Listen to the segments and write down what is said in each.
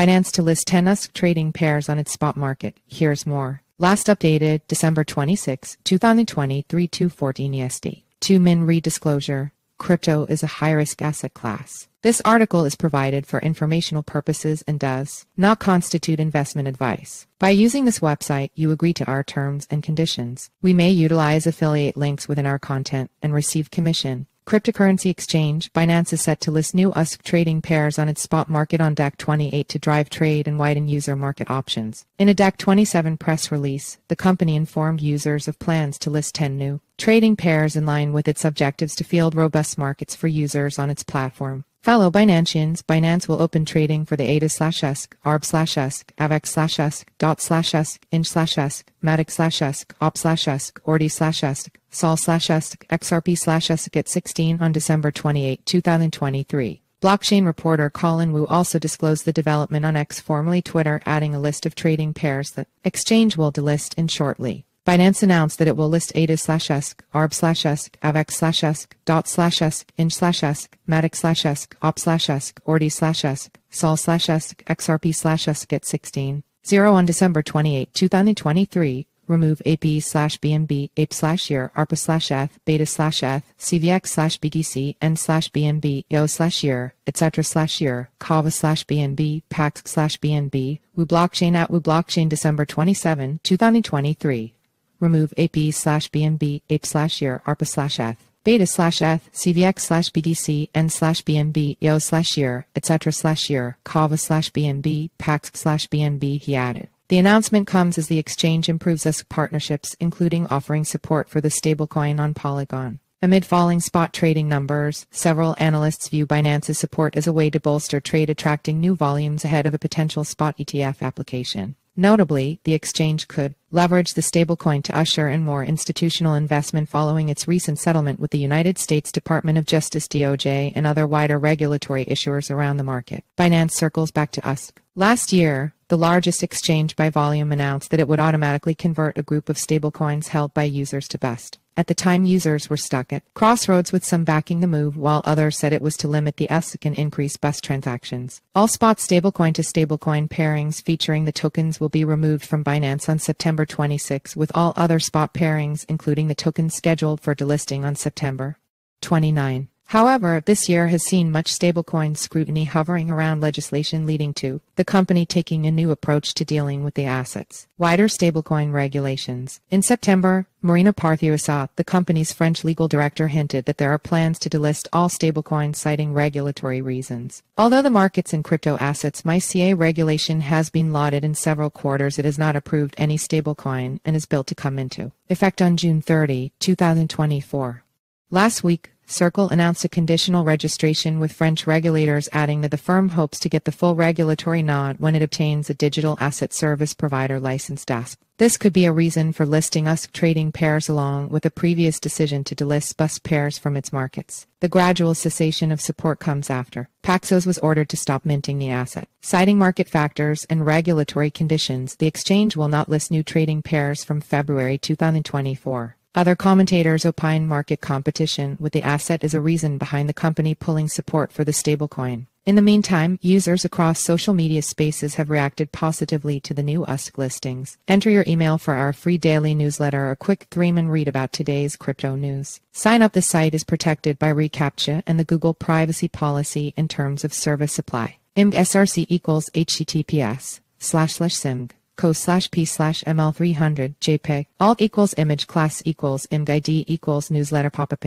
Binance to list 10 USD trading pairs on its spot market. Here's more. Last updated December 26, 2020, 3214 USD. 2Min re-disclosure. Crypto is a high-risk asset class. This article is provided for informational purposes and does not constitute investment advice. By using this website, you agree to our terms and conditions. We may utilize affiliate links within our content and receive commission. Cryptocurrency exchange Binance is set to list new USD trading pairs on its spot market on DAC 28 to drive trade and widen user market options. In a DAC 27 press release, the company informed users of plans to list 10 new trading pairs in line with its objectives to field robust markets for users on its platform. Fellow Binanceans, Binance will open trading for the ADA/USC, ARB/USC, AVAX/USC, DOT/USC, INJ/USC, MATIC/USC, OP/USC, ORDI/USC, SOL/USC, XRP/USC at 16 on December 28, 2023. Blockchain reporter Colin Wu also disclosed the development on X, formerly Twitter, adding a list of trading pairs that exchange will delist in shortly. Binance announced that it will list ADA/USC, ARB/USC, AVAX/USC, DOT/USC, INJ/USC, MATIC/USC, OP/USC, ORDI/USC, SOL/USC, XRP/USC at 16:00 on December 28, 2023. Remove APE/BNB, APE/EUR, ARPA/ETH, BETA/ETH, CVX/BTC, ENS/BNB, EOS/EUR, etc/EUR, Kava/BNB, PAXG/BNB, Wu Blockchain at Wu Blockchain December 27, 2023. Remove APE/BNB, APE/EUR, ARPA/ETH, BETA/ETH, CVX/BTC, ENS/BNB, EOS/EUR, etc/EUR, Kava/BNB, PAXG/BNB, he added. The announcement comes as the exchange improves USD partnerships, including offering support for the stablecoin on Polygon. Amid falling spot trading numbers, several analysts view Binance's support as a way to bolster trade, attracting new volumes ahead of a potential spot ETF application. Notably, the exchange could leverage the stablecoin to usher in more institutional investment following its recent settlement with the United States Department of Justice (DOJ) and other wider regulatory issuers around the market. Binance circles back to USD. Last year, the largest exchange by volume announced that it would automatically convert a group of stablecoins held by users to BUSD. At the time, users were stuck at crossroads, with some backing the move while others said it was to limit the SEC and increase BUSD transactions. All spot stablecoin to stablecoin pairings featuring the tokens will be removed from Binance on September 26, with all other spot pairings including the tokens scheduled for delisting on September 29. However, this year has seen much stablecoin scrutiny hovering around legislation, leading to the company taking a new approach to dealing with the assets. Wider stablecoin regulations. In September, Marina Parthiat, the company's French legal director, hinted that there are plans to delist all stablecoins, citing regulatory reasons. Although the markets in crypto assets MiCA regulation has been lauded in several quarters, it has not approved any stablecoin and is built to come into effect on June 30, 2024. Last week, Circle announced a conditional registration with French regulators, adding that the firm hopes to get the full regulatory nod when it obtains a digital asset service provider license (DASP). This could be a reason for listing USD trading pairs, along with a previous decision to delist BUSD pairs from its markets. The gradual cessation of support comes after PAXG was ordered to stop minting the asset. Citing market factors and regulatory conditions, the exchange will not list new trading pairs from February 2024. Other commentators opine market competition with the asset is a reason behind the company pulling support for the stablecoin. In the meantime, users across social media spaces have reacted positively to the new USD listings. Enter your email for our free daily newsletter, a quick 3-minute read about today's crypto news. Sign up. The site is protected by reCAPTCHA and the Google privacy policy and terms of service apply. IMG SRC equals https://simg. co/p/ml300 jpeg alt equals image class equals img id equals newsletter pop-up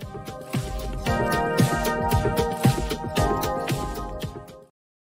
img.